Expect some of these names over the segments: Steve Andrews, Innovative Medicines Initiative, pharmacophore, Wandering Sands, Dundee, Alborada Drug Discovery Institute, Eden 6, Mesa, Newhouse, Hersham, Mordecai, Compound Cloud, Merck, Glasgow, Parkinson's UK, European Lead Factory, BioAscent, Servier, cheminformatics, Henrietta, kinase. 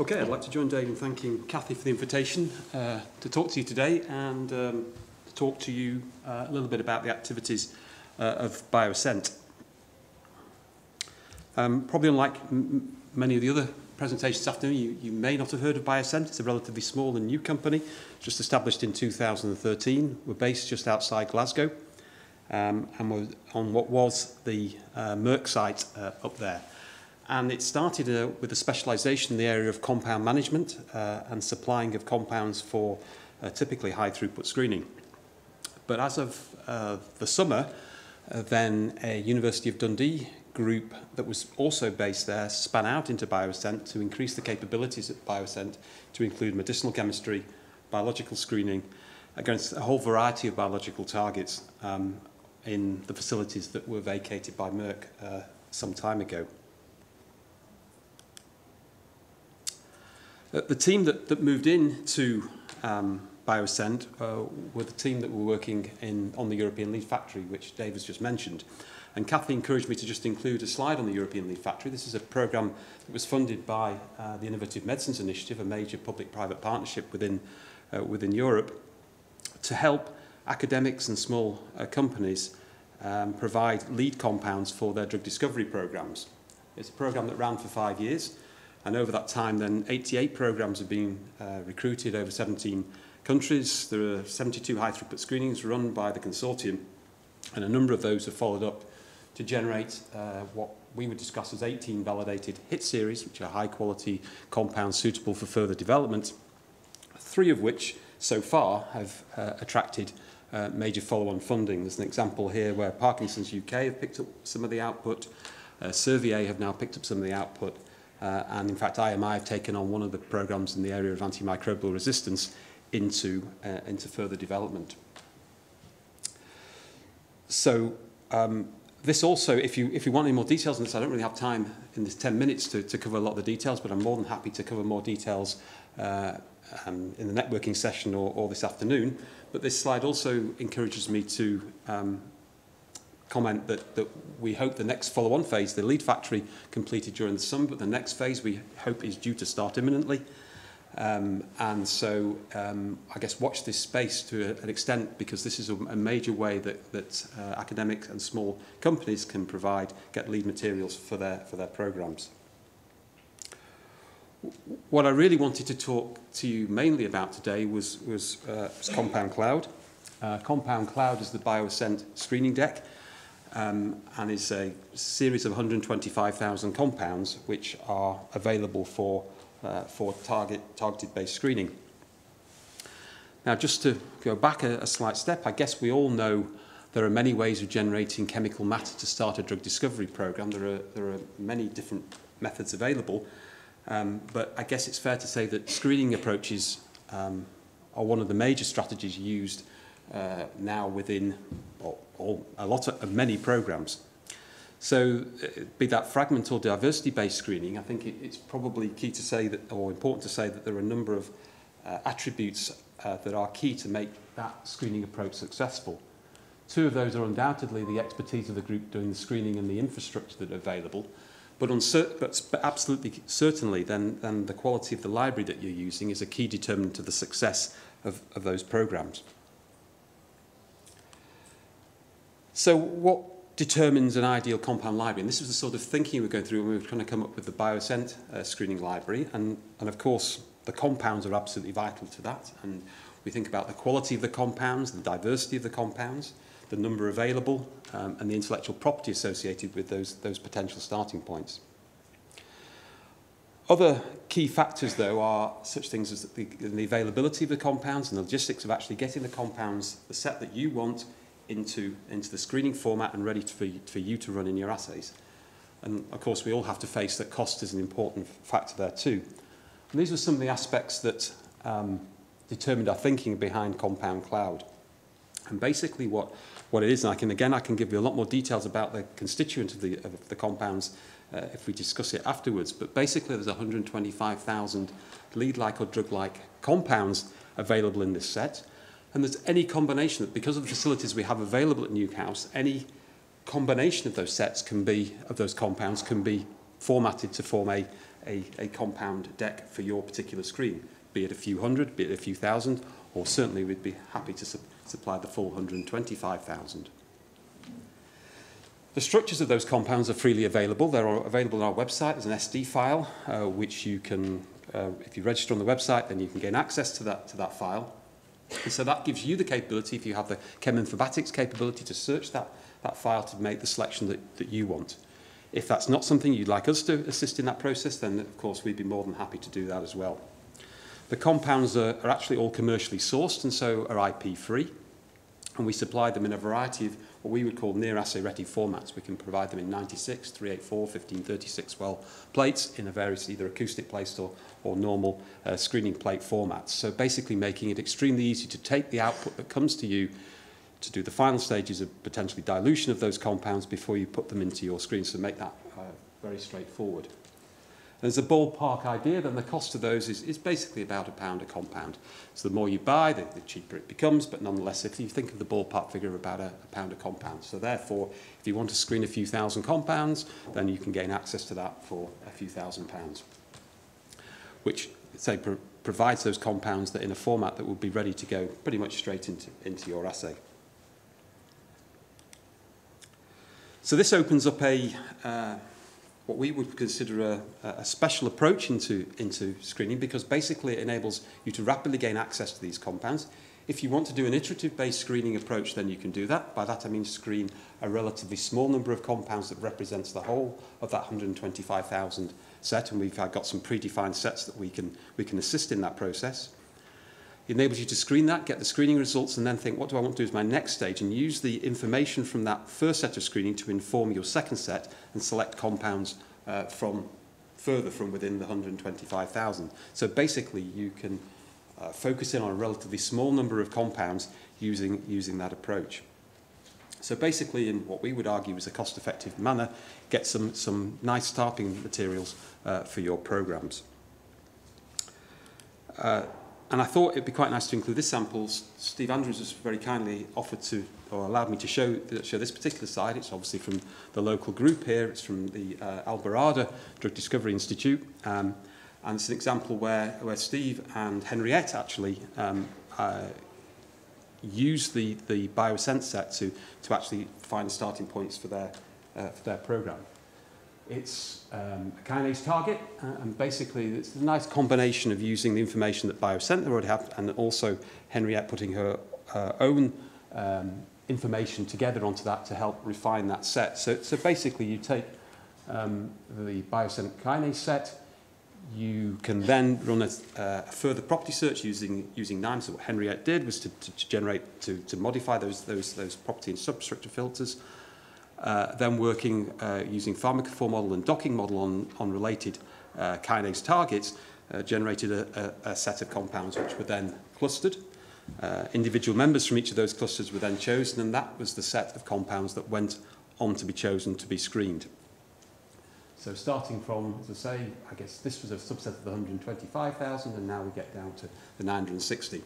Okay, I'd like to join Dave in thanking Cathy for the invitation to talk to you today and to talk to you a little bit about the activities of BioAscent. Probably unlike many of the other presentations this afternoon, you may not have heard of BioAscent. It's a relatively small and new company, just established in 2013. We're based just outside Glasgow and we're on what was the Merck site up there. And it started with a specialisation in the area of compound management and supplying of compounds for typically high-throughput screening. But as of the summer, then a University of Dundee group that was also based there span out into BioAscent to increase the capabilities at BioAscent to include medicinal chemistry, biological screening, against a whole variety of biological targets in the facilities that were vacated by Merck some time ago. The team that moved in to BioAscent were the team that were working on the European Lead Factory, which Dave has just mentioned. And Cathy encouraged me to just include a slide on the European Lead Factory. This is a programme that was funded by the Innovative Medicines Initiative, a major public-private partnership within Europe, to help academics and small companies provide lead compounds for their drug discovery programmes. It's a programme that ran for 5 years. And over that time, then, 88 programmes have been recruited over 17 countries. There are 72 high-throughput screenings run by the consortium, and a number of those have followed up to generate what we would discuss as 18 validated hit series, which are high-quality compounds suitable for further development, 3 of which, so far, have attracted major follow-on funding. There's an example here where Parkinson's UK have picked up some of the output, Servier have now picked up some of the output, and in fact, IMI have taken on one of the programmes in the area of antimicrobial resistance into further development. So this also, if you want any more details on this, I don't really have time in this 10 minutes to cover a lot of the details, but I'm more than happy to cover more details in the networking session or this afternoon. But this slide also encourages me to comment that we hope the next follow-on phase, the Lead Factory, completed during the summer, but the next phase we hope is due to start imminently. And so I guess watch this space to an extent, because this is a major way that academics and small companies can get lead materials for their programmes. What I really wanted to talk to you mainly about today was Compound Cloud. Compound Cloud is the BioAscent screening deck. And is a series of 125,000 compounds which are available for targeted-based screening. Now, just to go back a slight step, I guess we all know there are many ways of generating chemical matter to start a drug discovery program. There are many different methods available, but I guess it's fair to say that screening approaches are one of the major strategies used now within many programs. So be that fragment or diversity-based screening, I think it's probably key to say that, or important to say that there are a number of attributes that are key to make that screening approach successful. 2 of those are undoubtedly the expertise of the group doing the screening and the infrastructure that are available, but absolutely certainly then the quality of the library that you're using is a key determinant of the success of those programs. So what determines an ideal compound library? And this was the sort of thinking we were going through when we were trying to come up with the BioAscent screening library. And of course, the compounds are absolutely vital to that. And we think about the quality of the compounds, the diversity of the compounds, the number available, and the intellectual property associated with those potential starting points. Other key factors, though, are such things as the availability of the compounds and the logistics of actually getting the compounds, the set that you want, into the screening format and ready for you to run in your assays. And of course, we all have to face that cost is an important factor there too. And these were some of the aspects that determined our thinking behind Compound Cloud. And basically what it is, and I can give you a lot more details about the constituent of the compounds if we discuss it afterwards, but basically there's 125,000 lead-like or drug-like compounds available in this set. And there's any combination that, because of the facilities we have available at Newhouse, any combination of those compounds can be formatted to form a, a compound deck for your particular screen, be it a few hundred, be it a few thousand, or certainly we'd be happy to supply the full 125,000. The structures of those compounds are freely available. They're available on our website as an SD file, which you can, if you register on the website, then you can gain access to that file. And so that gives you the capability, if you have the cheminformatics capability, to search that file to make the selection that you want. If that's not something you'd like us to assist in that process, then, of course, we'd be more than happy to do that as well. The compounds are actually all commercially sourced and so are IP-free. And we supply them in a variety of what we would call near-assay-ready formats. We can provide them in 96, 384, 1536 well plates in a various either acoustic plates or normal screening plate formats. So basically making it extremely easy to take the output that comes to you to do the final stages of potentially dilution of those compounds before you put them into your screen. So make that very straightforward. And as a ballpark idea, then the cost of those is basically about £1 a compound. So the more you buy, the cheaper it becomes, but nonetheless, if you think of the ballpark figure of about £1 a compound. So therefore, if you want to screen a few thousand compounds, then you can gain access to that for a few £1,000s, which, say, provides those compounds that in a format that will be ready to go pretty much straight into your assay. So this opens up what we would consider a special approach into screening, because basically it enables you to rapidly gain access to these compounds. If you want to do an iterative-based screening approach, then you can do that. By that I mean screen a relatively small number of compounds that represents the whole of that 125,000 set, and we've got some predefined sets that we can assist in that process. It enables you to screen that, get the screening results, and then think, what do I want to do as my next stage? And use the information from that first set of screening to inform your second set and select compounds from within the 125,000. So basically, you can focus in on a relatively small number of compounds using that approach. So basically, in what we would argue is a cost-effective manner, get some nice starting materials for your programs. And I thought it'd be quite nice to include this sample. Steve Andrews has very kindly offered to, or allowed me to show this particular slide. It's obviously from the local group here. It's from the Alborada Drug Discovery Institute. And it's an example where Steve and Henrietta actually used the BioAscent set to actually find starting points for their program. It's a kinase target, and basically it's a nice combination of using the information that BioAscent already had and also Henriette putting her own information together onto that to help refine that set. So basically you take the BioAscent kinase set, you can then run a further property search using NIME. So what Henriette did was to modify those property and substructure filters. Then working using pharmacophore model and docking model on related kinase targets, generated a set of compounds which were then clustered. Individual members from each of those clusters were then chosen, and that was the set of compounds that went on to be chosen to be screened. So starting from, as I say, I guess this was a subset of the 125,000, and now we get down to the 960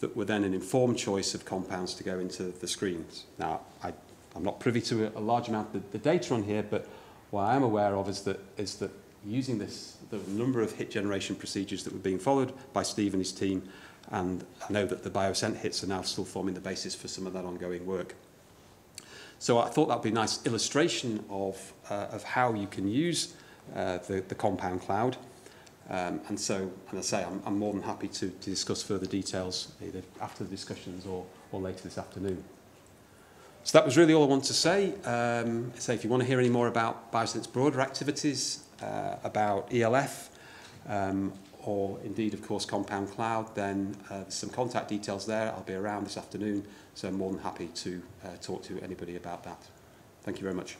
that were then an informed choice of compounds to go into the screens. Now, I'm not privy to a large amount of the data on here, but what I am aware of is that using this, the number of hit generation procedures that were being followed by Steve and his team, and I know that the BioAscent hits are now still forming the basis for some of that ongoing work. So I thought that would be a nice illustration of how you can use the Compound Cloud. And so, as I say, I'm more than happy to discuss further details either after the discussions or later this afternoon. So that was really all I wanted to say. So if you want to hear any more about BioAscent's broader activities, about ELF, or indeed, of course, Compound Cloud, then there's some contact details there. I'll be around this afternoon, so I'm more than happy to talk to anybody about that. Thank you very much.